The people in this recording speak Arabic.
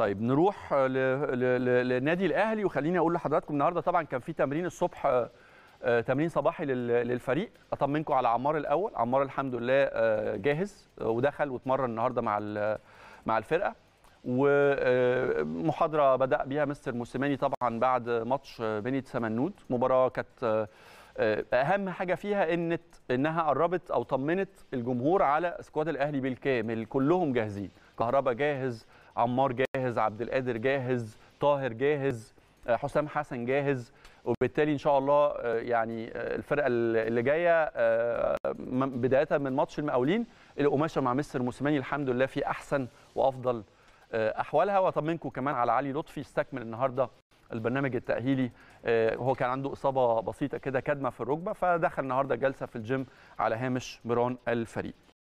طيب نروح لنادي الاهلي. وخليني اقول لحضراتكم النهارده طبعا كان في تمرين الصبح، تمرين صباحي للفريق. اطمنكم على عمار الاول، عمار الحمد لله جاهز ودخل واتمرن النهارده مع الفرقه، ومحاضره بدا بيها مستر موسيماني طبعا بعد ماتش بنية سمنود. مباراه كانت اهم حاجه فيها انها قربت او طمنت الجمهور على سكواد الاهلي بالكامل، كلهم جاهزين. كهربا جاهز، عمار جاهز، عبد القادر جاهز، طاهر جاهز، حسام حسن جاهز. وبالتالي ان شاء الله يعني الفرقه اللي جايه بدايه من ماتش المقاولين القماشه مع مستر موسيماني الحمد لله في احسن وافضل احوالها. واطمنكم كمان على علي لطفي، استكمل النهارده البرنامج التاهيلي. هو كان عنده اصابه بسيطه كده، كدمه في الركبه، فدخل النهارده جلسه في الجيم على هامش مران الفريق.